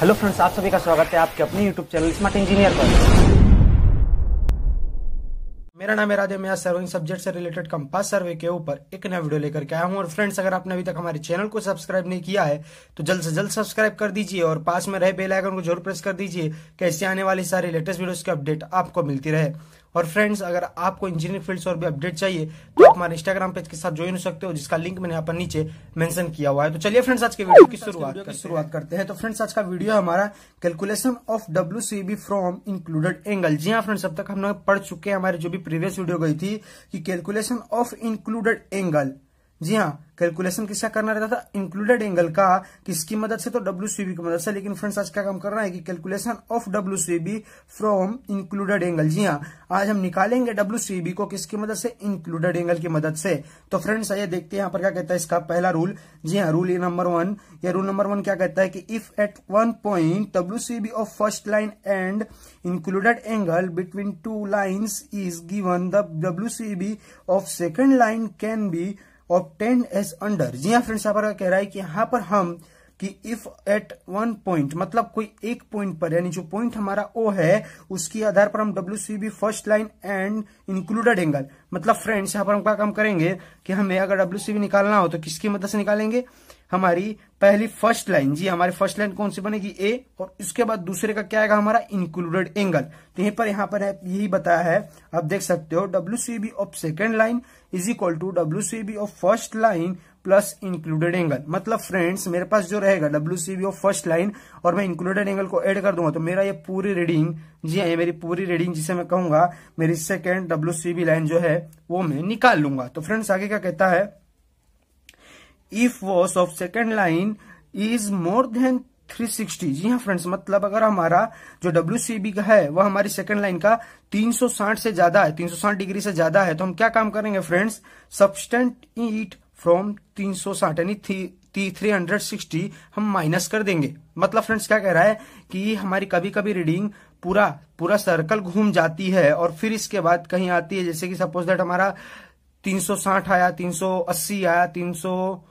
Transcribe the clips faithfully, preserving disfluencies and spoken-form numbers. Hello friends, आप सभी का स्वागत है आपके अपने यूट्यूब चैनल स्मार्ट इंजीनियर पर। मेरा नाम है राज। मैं आज सर्विंग सब्जेक्ट से रिलेटेड कंपास सर्वे के ऊपर एक नया वीडियो लेकर के आया हूं। और फ्रेंड्स, अगर आपने अभी तक हमारे चैनल को सब्सक्राइब नहीं किया है तो जल्द से जल्द सब्सक्राइब कर दीजिए और पास में रहे बेल आइकन को जरूर प्रेस कर दीजिए कि इससे आने वाली सारी लेटेस्ट वीडियोस की अपडेट आपको मिलती रहे। और फ्रेंड्स, अगर आपको इंजीनियरिंग फील्ड से और भी अपडेट चाहिए तो आप हमारे इंस्टाग्राम पेज के साथ ज्वाइन हो सकते हो, जिसका लिंक मैंने यहाँ पर नीचे मेंशन किया हुआ है। तो चलिए फ्रेंड्स, आज के वीडियो की शुरुआत की शुरुआत करते हैं। तो फ्रेंड्स, आज का वीडियो हमारा calculation of W C B from included angle. जी हाँ फ्रेंड्स, अब तक हम लोग पढ़ चुके हैं हमारे जो भी प्रीवियस वीडियो गई थी कि कैलकुलेशन ऑफ इंक्लूडेड एंगल। जी हाँ, कैलकुलेशन किसका करना रहता था? इंक्लूडेड एंगल का। किसकी मदद से? तो डब्ल्यू सी बी की मदद से। लेकिन फ्रेंड्स, आज क्या काम करना है कि calculation of W C B from included angle. जी हाँ, आज हम निकालेंगे डब्ल्यू सी बी को किसकी मदद से? इंक्लूडेड एंगल की मदद से। तो फ्रेंड्स, आइए देखते हैं यहाँ पर क्या कहता है इसका पहला रूल। जी हाँ, रूल नंबर वन। यह रूल नंबर वन क्या कहता है कि if at one point W C B of first line and included angle between two lines is given, the W C B of second line can be obtained as under. जी हाँ friends, यहाँ पर कह रहा है कि यहाँ पर हम कि इफ एट वन पॉइंट, मतलब कोई एक पॉइंट पर, यानी जो पॉइंट हमारा ओ है उसके आधार पर हम W C B first line and included angle, मतलब फ्रेंड्स यहाँ पर हम क्या काम करेंगे कि हमें अगर डब्ल्यू सी बी निकालना हो तो किसकी मदद से निकालेंगे? हमारी पहली फर्स्ट लाइन। जी, हमारी फर्स्ट लाइन कौन सी बनेगी? ए। और इसके बाद दूसरे का क्या आएगा? हमारा इंक्लूडेड एंगल। तो यहीं पर यहाँ पर यही बताया है, आप देख सकते हो W C B of second line is equal to W C B of first line plus included angle. मतलब फ्रेंड्स, मेरे पास जो रहेगा W C B of first line और मैं इंक्लूडेड एंगल को ऐड कर दूंगा तो मेरा ये पूरी रीडिंग, जी हाँ, ये मेरी पूरी रीडिंग जिसे मैं कहूंगा मेरी second W C B line जो है वो मैं निकाल लूंगा। तो फ्रेंड्स, आगे क्या कहता है? If was of second line is more than three sixty. जी हाँ फ्रेंड्स, मतलब अगर हमारा जो डब्ल्यू सी बी का है वह हमारी सेकंड लाइन का तीन सौ साठ से ज्यादा है, तीन सौ साठ डिग्री से ज्यादा है, तो हम क्या काम करेंगे फ्रेंड्स? सब्सटेंट इट फ्रॉम तीन सौ साठ, यानी थ्री हंड्रेड सिक्सटी हम माइनस कर देंगे। मतलब फ्रेंड्स, क्या कह रहा है कि हमारी कभी कभी रीडिंग पूरा पूरा सर्कल घूम जाती है और फिर इसके बाद कहीं आती है, जैसे कि सपोज दैट हमारा तीन सौ साठ आया, तीन सौ अस्सी आया, तीन सौ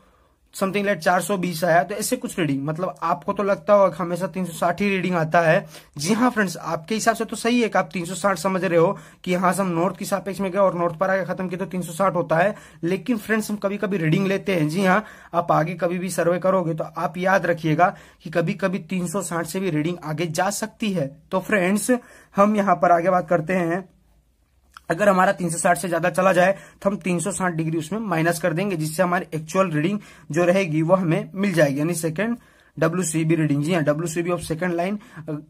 समथिंग लाइक चार सौ बीस आया, तो ऐसे कुछ रीडिंग। मतलब आपको तो लगता होगा हमेशा तीन सौ साठ ही रीडिंग आता है। जी हाँ फ्रेंड्स, आपके हिसाब से तो सही है कि आप तीन सौ साठ समझ रहे हो कि यहाँ से हम नॉर्थ की सापेक्ष में गए और नॉर्थ पर आगे खत्म किया तो तीन सौ साठ होता है। लेकिन फ्रेंड्स, हम कभी कभी रीडिंग लेते हैं। जी हाँ, आप आगे कभी भी सर्वे करोगे तो आप याद रखिएगा कि कभी कभी तीन सौ साठ से भी रीडिंग आगे जा सकती है। तो फ्रेंड्स, हम यहाँ पर आगे बात करते हैं, अगर हमारा तीन सौ साठ से ज्यादा चला जाए तो हम तीन सौ साठ डिग्री उसमें माइनस कर देंगे, जिससे हमारी एक्चुअल रीडिंग जो रहेगी वो हमें मिल जाएगी, यानी second W C B reading. जी हाँ, W C B of second line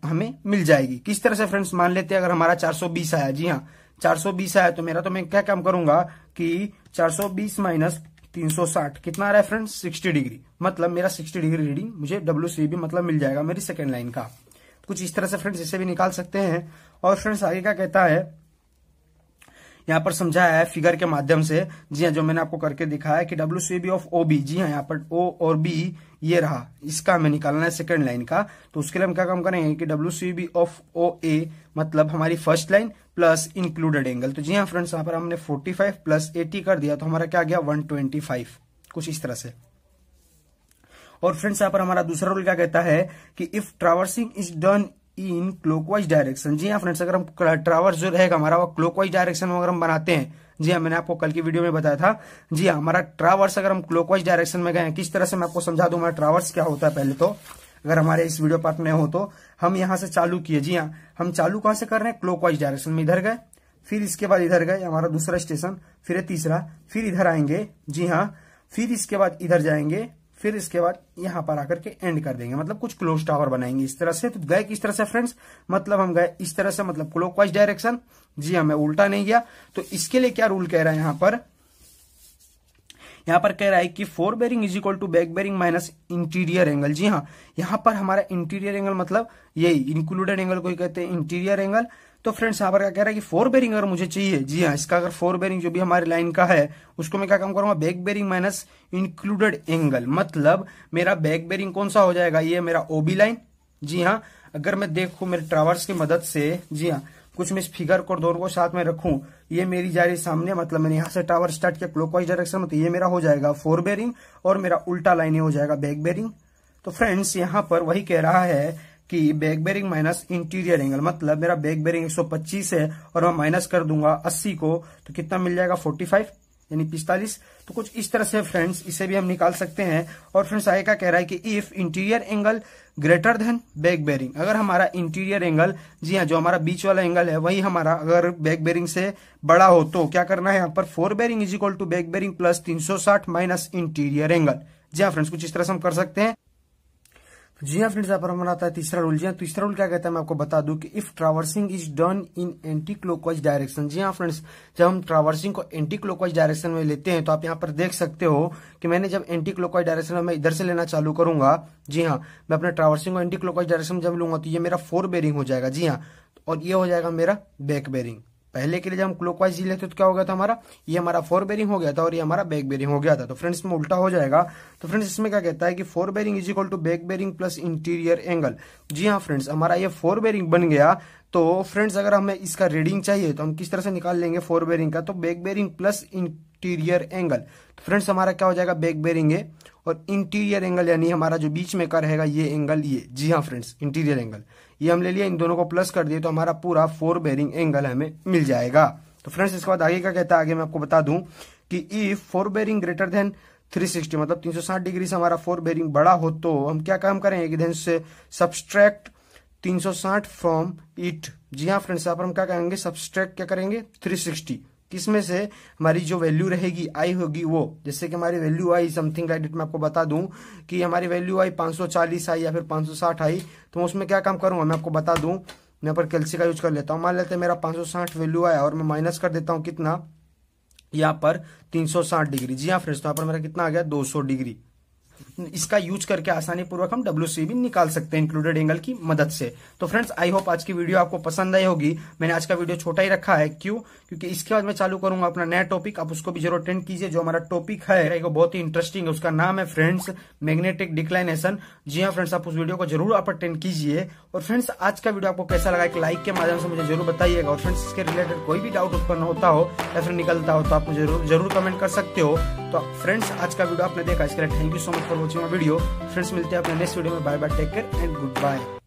हमें मिल जाएगी। किस तरह से फ्रेंड्स? मान लेते हैं अगर हमारा चार सौ बीस आया, जी हाँ चार सौ बीस आया, तो मेरा तो मैं क्या काम करूंगा कि चार सौ बीस माइनस तीन सौ साठ कितना आ रहा है फ्रेंड्स? Sixty degree. मतलब मेरा सिक्सटी डिग्री रीडिंग मुझे डब्ल्यू सी बी मतलब मिल जाएगा मेरी सेकेंड लाइन का। कुछ इस तरह से फ्रेंड्स इसे भी निकाल सकते हैं। और फ्रेंड्स, आगे क्या कहता है यहाँ पर समझाया है फिगर के माध्यम से। जी हाँ, जो मैंने आपको करके दिखाया है कि W C B of O B, जी हाँ यहाँ पर ओ और बी ये रहा, इसका हमें निकालना है सेकंड लाइन का। तो उसके लिए हम क्या काम करेंगे कि W C B of O A मतलब हमारी first line plus included angle. तो जी हाँ फ्रेंड्स, यहाँ पर हमने फोर्टी फाइव प्लस एटी कर दिया तो हमारा क्या गया? वन ट्वेंटी फाइव, कुछ इस तरह से। और फ्रेंड्स, यहाँ पर हमारा दूसरा रूल क्या कहता है कि if traversing is done in clockwise direction. जी हाँ फ्रेंड्स, अगर हम ट्रावर्स जो रहेगा हमारा वो क्लॉकवाइज डायरेक्शन में अगर हम बनाते हैं, जी हाँ मैंने आपको कल की वीडियो में बताया था, जी हाँ हमारा ट्रावर्स अगर हम क्लॉकवाइज डायरेक्शन में गए, किस तरह से मैं आपको समझा दूं हमारा ट्रावर्स क्या होता है पहले तो, अगर हमारे इस वीडियो पार्ट में हो तो। हम यहाँ से चालू किए, जी हाँ हम चालू कहाँ से कर रहे हैं? क्लॉकवाइज डायरेक्शन में, इधर गए, फिर इसके बाद इधर गए, हमारा दूसरा स्टेशन, फिर तीसरा, फिर इधर आएंगे, जी हाँ फिर इसके बाद इधर जाएंगे, फिर इसके बाद यहां पर आकर के एंड कर देंगे, मतलब कुछ क्लोज टावर बनाएंगे इस तरह से। तो गए किस तरह से फ्रेंड्स? मतलब हम गए इस तरह से, मतलब क्लॉकवाइज डायरेक्शन। जी हाँ, मैं उल्टा नहीं गया। तो इसके लिए क्या रूल कह रहा है यहाँ पर? यहाँ पर कह रहा है कि fore bearing is equal to back bearing minus interior angle. जी हाँ, यहाँ पर हमारा इंटीरियर एंगल मतलब यही इंक्लूडेड एंगल को ही कहते हैं इंटीरियर एंगल। तो फ्रेंड्स, यहाँ पर क्या कह रहा है कि फोर बेरिंग अगर मुझे चाहिए, जी हाँ इसका अगर फोर बेरिंग जो भी हमारी लाइन का है उसको मैं क्या काम करूंगा? Back bearing minus included angle. मतलब मेरा बैक बेरिंग कौन सा हो जाएगा? ये मेरा ओबी लाइन। जी हाँ, अगर मैं देखूं मेरे ट्रावर्स की मदद से, जी हाँ कुछ मैं इस फिगर को दोनों को साथ में रखूं, ये मेरी जा रही सामने, मतलब मैंने यहाँ से टावर स्टार्ट किया क्लॉकवाइज डायरेक्शन में, तो ये मेरा हो जाएगा फोर बेरिंग और मेरा उल्टा लाइन हो जाएगा बैक बेरिंग। तो फ्रेंड्स यहाँ पर वही कह रहा है कि back bearing minus interior angle, मतलब मेरा बैक बेरिंग एक सौ पच्चीस है और मैं माइनस कर दूंगा अस्सी को, तो कितना मिल जाएगा पैंतालीस यानी पैंतालीस। तो कुछ इस तरह से फ्रेंड्स इसे भी हम निकाल सकते हैं। और फ्रेंड्स आगे का कह रहा है कि if interior angle greater than back bearing, अगर हमारा इंटीरियर एंगल, जी हाँ जो हमारा बीच वाला एंगल है वही हमारा अगर बैक बेरिंग से बड़ा हो तो क्या करना है यहाँ पर, fore bearing is equal to back bearing plus तीन सौ साठ माइनस इंटीरियर एंगल। जी हाँ फ्रेंड्स कुछ इस तरह से हम कर सकते हैं। जी हाँ फ्रेंड्स यहाँ पर हमारा आता है तीसरा रूल। जी हाँ तीसरा रूल क्या कहता है मैं आपको बता दूं कि if traversing is done in anti clockwise direction. जी हाँ फ्रेंड्स जब हम ट्रावर्सिंग को एंटी क्लॉकवाइज डायरेक्शन में लेते हैं तो आप यहाँ पर देख सकते हो कि मैंने जब एंटी क्लॉकवाइज डायरेक्शन में मैं इधर से लेना चालू करूंगा, जी हाँ मैं अपने ट्रावर्सिंग को एंटी क्लॉकवाइज डायरेक्शन में जब लूंगा तो ये मेरा फोर बेरिंग हो जाएगा, जी हाँ, और ये हो जाएगा मेरा बैक बेरिंग। पहले के लिए जब हम क्लॉकवाइज लेते तो क्या हो गया था हमारा, ये हमारा फोर बेरिंग हो गया था और ये हमारा बैक बेरिंग हो गया था, तो फ्रेंड्स में उल्टा हो जाएगा। तो फ्रेंड्स इसमें क्या कहता है कि fore bearing is equal to back bearing plus interior angle. जी हाँ फ्रेंड्स हमारा ये फोर बेरिंग बन गया। तो फ्रेंड्स अगर हमें इसका रीडिंग चाहिए तो हम किस तरह से निकाल लेंगे फोर बेरिंग का, तो back bearing plus interior angle. तो फ्रेंड्स हमारा क्या हो जाएगा, बैक बेरिंग है और इंटीरियर एंगल यानी हमारा जो बीच में का रहेगा ये एंगल, ये, जी हाँ फ्रेंड्स इंटीरियर एंगल ये हम ले लिया, इन दोनों को प्लस कर दिए तो हमारा पूरा फोर बेरिंग एंगल हमें मिल जाएगा। तो फ्रेंड्स इसके बाद आगे क्या कहता है, आगे मैं आपको बता दूं कि if fore bearing greater than तीन सौ साठ मतलब तीन सौ साठ डिग्री से हमारा फोर बेरिंग बड़ा हो तो हम क्या काम करेंगे कि देन से सब्सट्रैक्ट तीन सौ साठ फ्रॉम इट। जी हाँ फ्रेंड्स यहाँ पर हम क्या करेंगे, सब्सट्रैक्ट क्या करेंगे तीन सौ साठ किसमें से, हमारी जो वैल्यू रहेगी आई होगी वो, जैसे कि हमारी value I something like that. मैं आपको बता दूं कि हमारी वैल्यू आई पाँच सौ चालीस आई या फिर पाँच सौ साठ आई, तो उसमें क्या काम करूंगा मैं आपको बता दूं, मैं यहाँ पर कैलसी का यूज कर लेता हूं। मान लेते हैं मेरा पाँच सौ साठ वैल्यू आया और मैं माइनस कर देता हूं कितना, यहाँ पर तीन सौ साठ डिग्री। जी हाँ फ्रेंड्स तो यहाँ पर मेरा कितना आ गया दो सौ डिग्री। इसका यूज करके आसानी पूर्वक हम डब्ल्यूसीबी निकाल सकते हैं इंक्लूडेड एंगल की मदद से। तो फ्रेंड्स आई होप आज की वीडियो आपको पसंद आई होगी। मैंने आज का वीडियो छोटा ही रखा है, क्यों, क्योंकि इसके बाद मैं चालू करूंगा अपना नया टॉपिक, आप उसको भी जरूर अटेंड कीजिए। जो हमारा टॉपिक है वो बहुत ही इंटरेस्टिंग है, उसका नाम है फ्रेंड्स मैग्नेटिक डिक्लाइनेशन। जी हाँ फ्रेंड्स आप उस वीडियो को जरूर आप अटेंड कीजिए। और फ्रेंड्स आज का वीडियो आपको कैसा लगा एक लाइक के माध्यम से मुझे जरूर बताइएगा। और फ्रेंड्स इसके रिलेटेड कोई भी डाउट उत्पन्न होता हो या फिर निकलता हो तो आप मुझे जरूर कमेंट कर सकते हो। तो फ्रेंड्स आज का वीडियो आपने देखा, इसके लिए thank you so much for watching my video. Friends मिलते हैं अपने नेक्स्ट वीडियो में, bye bye, take care and good bye.